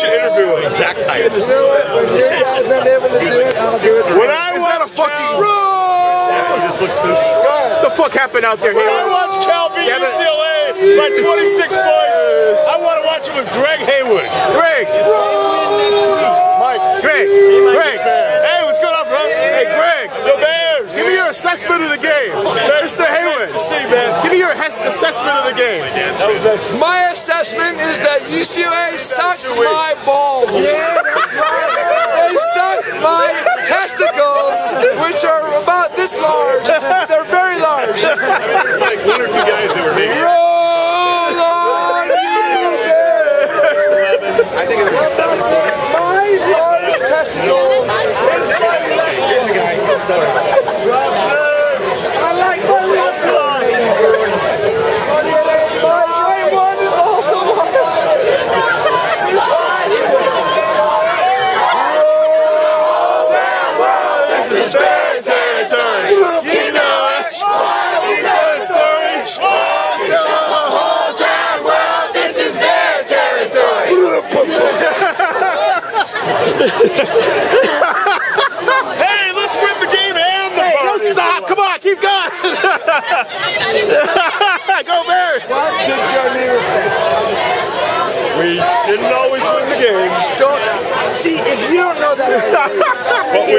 should interview him. Exact type. You know what? When your guy's not able to do it, I'll do it. When I want to fucking run! The fuck happened out there? When I watched Cal beat UCLA by 26 points, I want to watch it with Greg Heywood. Greg! Mike. Greg. Greg. Hey, what's going on, bro? Hey, Greg. Yo, Bears. Give me your assessment of the game. Mr. Heywood. Nice to see, man. Give me your assessment of the game. My assessment is that UCLA sucks my balls. Yeah, they suck my testicles, which are about this large. They're very large. There's like one or two guys that were big. Roll on, you Bears. I think it's my large testicle is my left. I like my left one. My right one is also large. Roll that world. This is fan territory. You know it. We know the story. We know the whole damn world. This is bear territory. Hey, let's win the game and the party. Don't stop. Come on, keep going. Go Bears! What did your leader say? We didn't always win the games. Don't see if you don't know that. But